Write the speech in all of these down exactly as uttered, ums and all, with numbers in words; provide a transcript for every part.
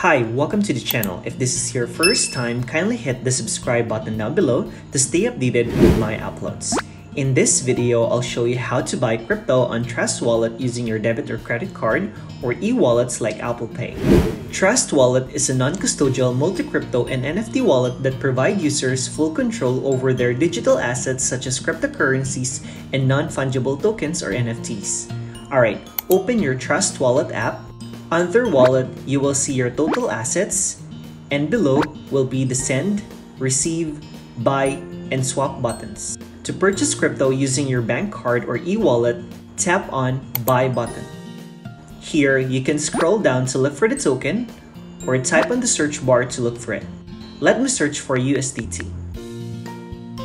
Hi, welcome to the channel. If this is your first time, kindly hit the subscribe button down below to stay updated with my uploads. In this video, I'll show you how to buy crypto on Trust Wallet using your debit or credit card or e-wallets like Apple Pay. Trust Wallet is a non-custodial multi-crypto and N F T wallet that provide users full control over their digital assets such as cryptocurrencies and non-fungible tokens or N F Ts. Alright, open your Trust Wallet app. Under Wallet, you will see your total assets, and below will be the Send, Receive, Buy, and Swap buttons. To purchase crypto using your bank card or e-wallet, tap on Buy button. Here, you can scroll down to look for the token, or type on the search bar to look for it. Let me search for U S D T.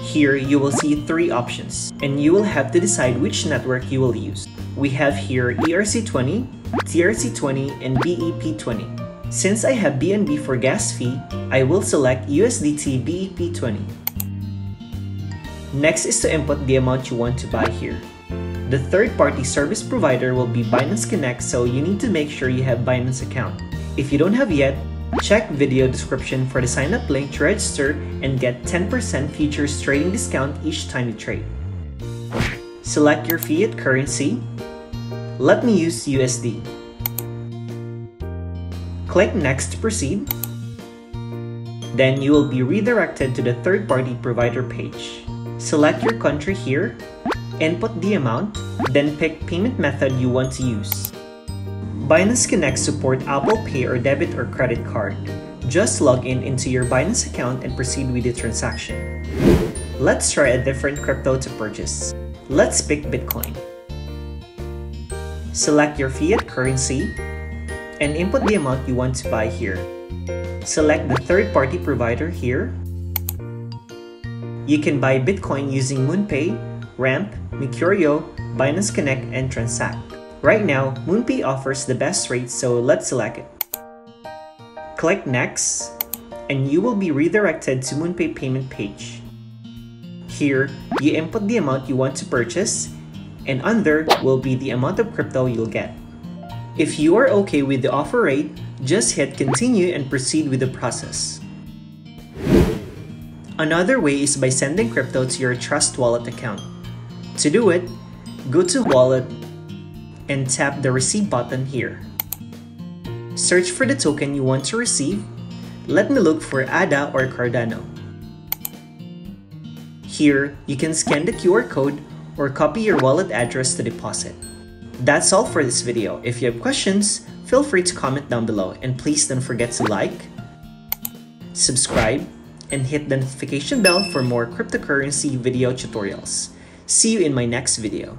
Here, you will see three options, and you will have to decide which network you will use. We have here E R C twenty, T R C twenty, and B E P twenty. Since I have B N B for gas fee, I will select U S D T B E P twenty. Next is to input the amount you want to buy here. The third-party service provider will be Binance Connect, so you need to make sure you have Binance account. If you don't have yet, check video description for the sign-up link to register and get ten percent futures trading discount each time you trade. Select your fiat currency. Let me use U S D. Click Next to proceed. Then you will be redirected to the third-party provider page. Select your country here, input the amount, then pick payment method you want to use. Binance Connect support Apple Pay or debit or credit card. Just log in into your Binance account and proceed with the transaction. Let's try a different crypto to purchase. Let's pick Bitcoin. Select your fiat currency and input the amount you want to buy here. Select the third-party provider here. You can buy Bitcoin using MoonPay, Ramp, Mercuryo, Binance Connect, and Transact. Right now, MoonPay offers the best rate, so let's select it. Click Next, and you will be redirected to MoonPay payment page. Here, you input the amount you want to purchase, and under will be the amount of crypto you'll get. If you are okay with the offer rate, just hit continue and proceed with the process. Another way is by sending crypto to your Trust Wallet account. To do it, go to Wallet and tap the Receive button here. Search for the token you want to receive. Let me look for A D A or Cardano. Here, you can scan the Q R code or copy your wallet address to deposit. That's all for this video. If you have questions, feel free to comment down below, and please don't forget to like, subscribe, and hit the notification bell for more cryptocurrency video tutorials. See you in my next video.